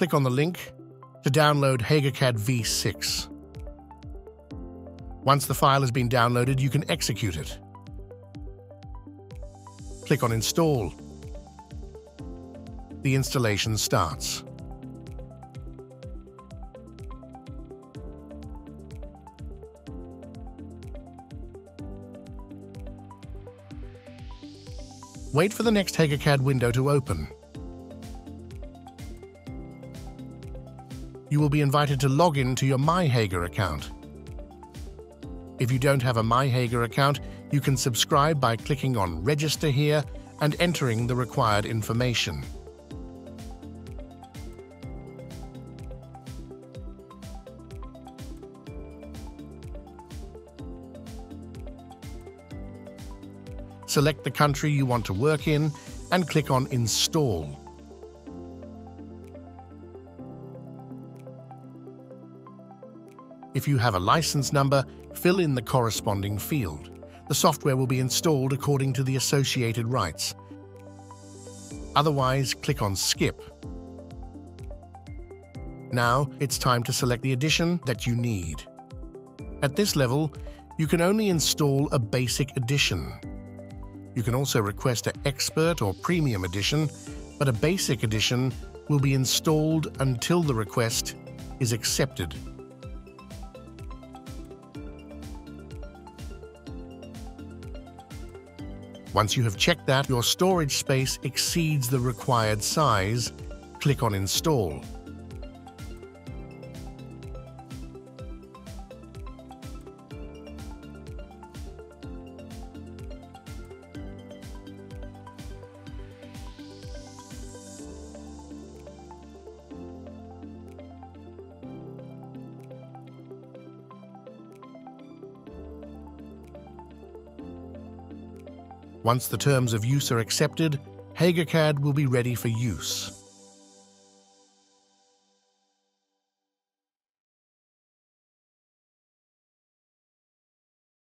Click on the link to download HagerCAD V6. Once the file has been downloaded, you can execute it. Click on Install. The installation starts. Wait for the next HagerCAD window to open. You will be invited to log in to your MyHager account. If you don't have a MyHager account, you can subscribe by clicking on Register here and entering the required information. Select the country you want to work in and click on Install. If you have a license number, fill in the corresponding field. The software will be installed according to the associated rights. Otherwise, click on Skip. Now it's time to select the edition that you need. At this level, you can only install a basic edition. You can also request an Expert or Premium edition, but a basic edition will be installed until the request is accepted. Once you have checked that your storage space exceeds the required size, click on Install. Once the terms of use are accepted, HagerCAD will be ready for use.